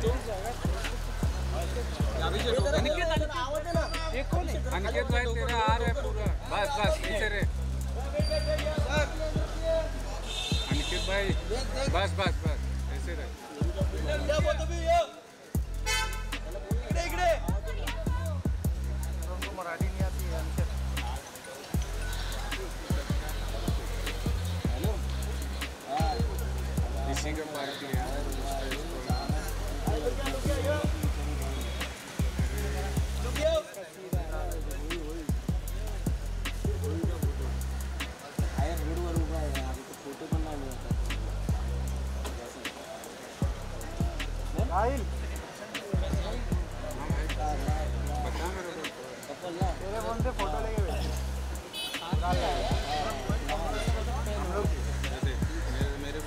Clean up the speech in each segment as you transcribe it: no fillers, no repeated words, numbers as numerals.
अंकित भाई तेरा आ रहा है पूरा, बस बस नीचे रे अंकित भाई, बस बस बस ऐसे रे मराठी नहीं आती है तेरे फोन से फोटो लेके मेरे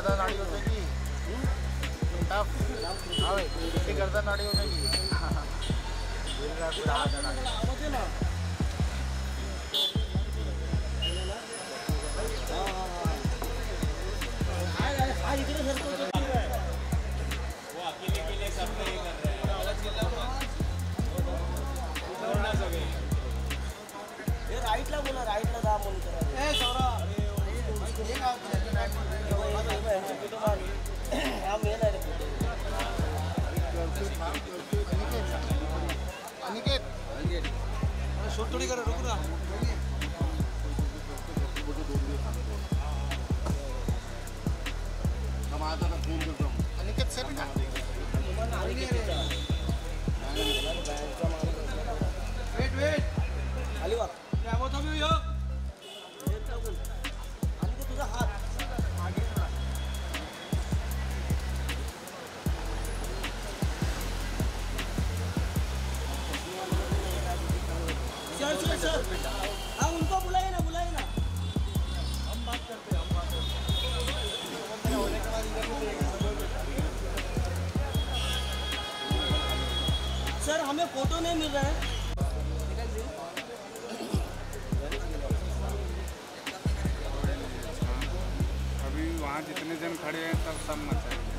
गर्दन नाड़ी हो जाएगी टफ गर्दन नाड़ी हो जाएगी थोड़ी करो रुक रहा हम आता ना फोन करता हूं अनिकेत से भी ना वेट वेट खाली वाला क्या वो तो भी हो अनिकेत तुझा हाथ आगे ना सर हाँ उनको बुलाइए ना हम बात करते हैं सर हमें फोटो नहीं मिल रहा है अभी वहाँ जितने जन खड़े हैं तब सब मचाएंगे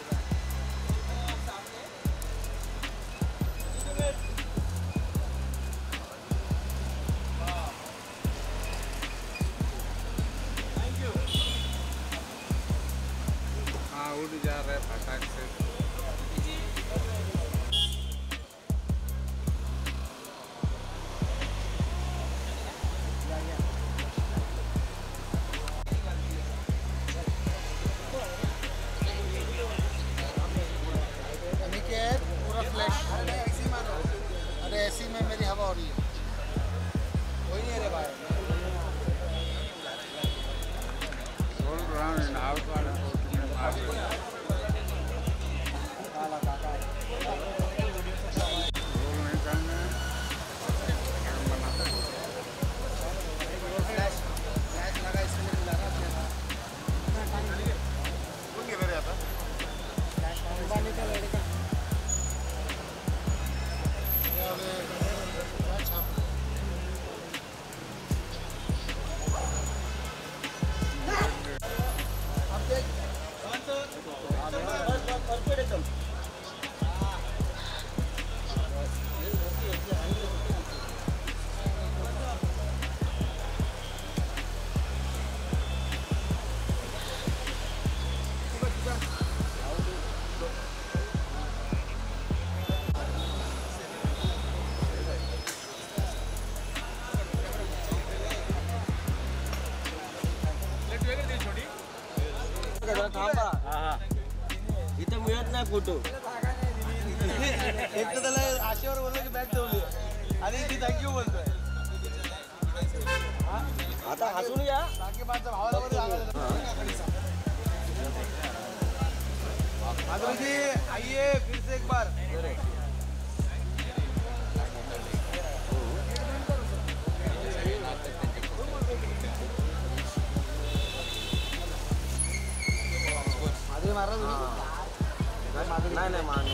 फोटो एक तर त्याला आशेवर बोललो की बॅग ठेवली आणि ती थँक्यू बोलतोय आता हसून या बाकी माझ्या भावाला पण लागलं माधुरी जी आइए फिर से एक बार माधुरी महाराज नाही नाही मान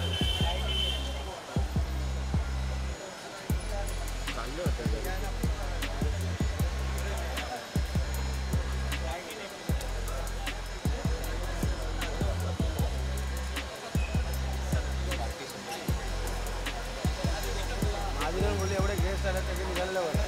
एवढे गेस्ट आले ते निघालेले होते.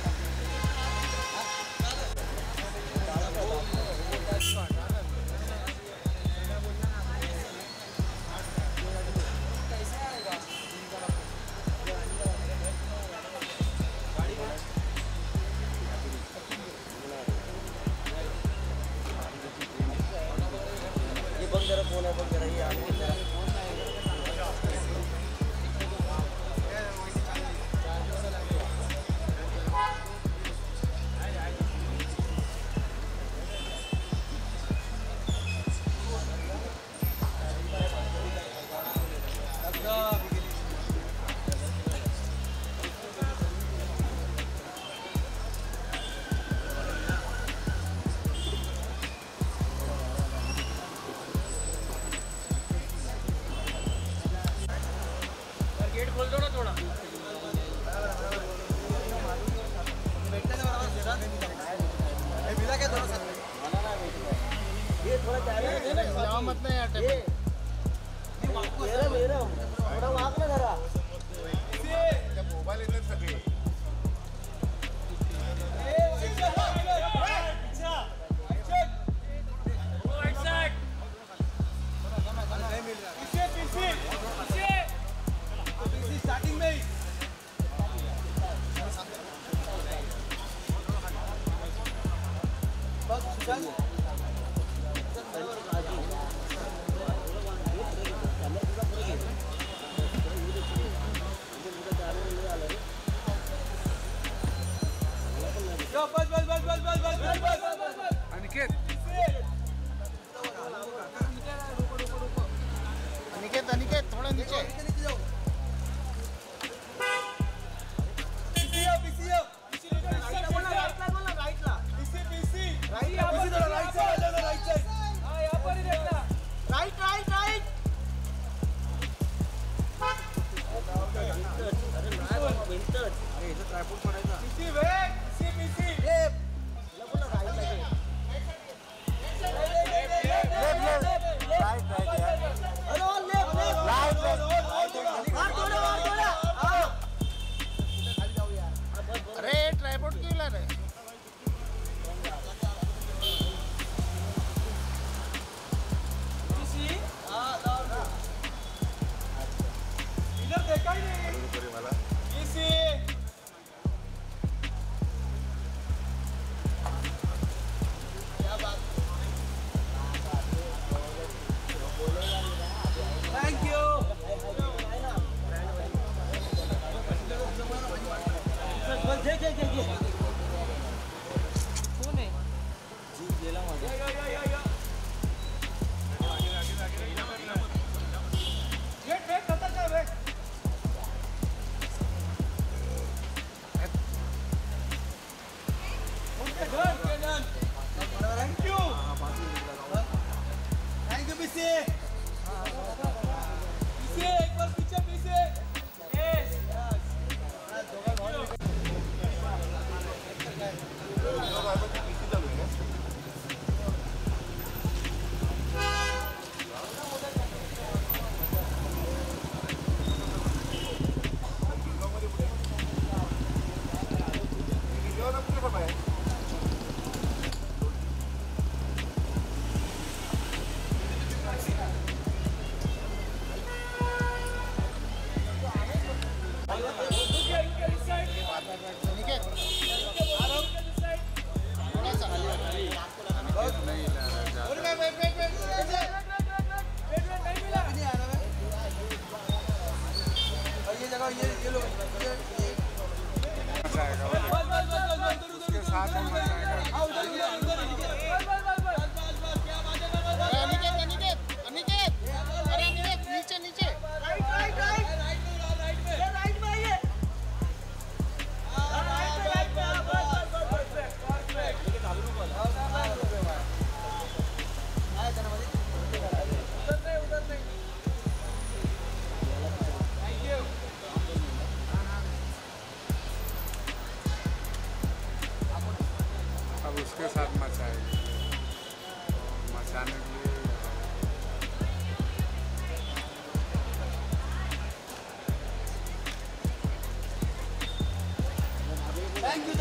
Thank you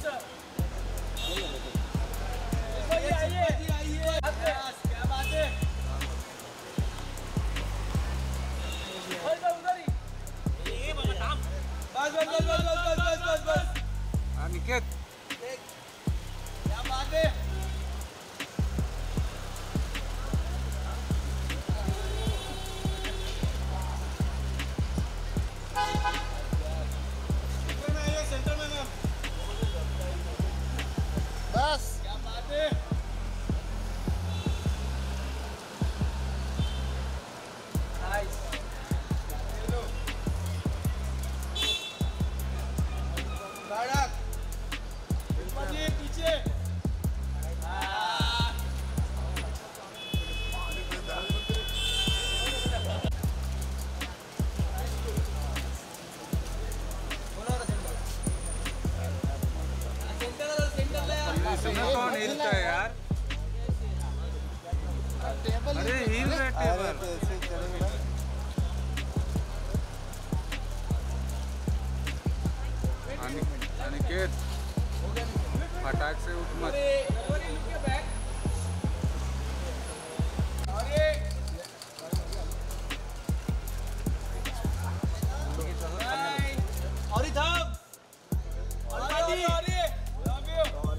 sir. Bas Aniket, attack से उठ मत.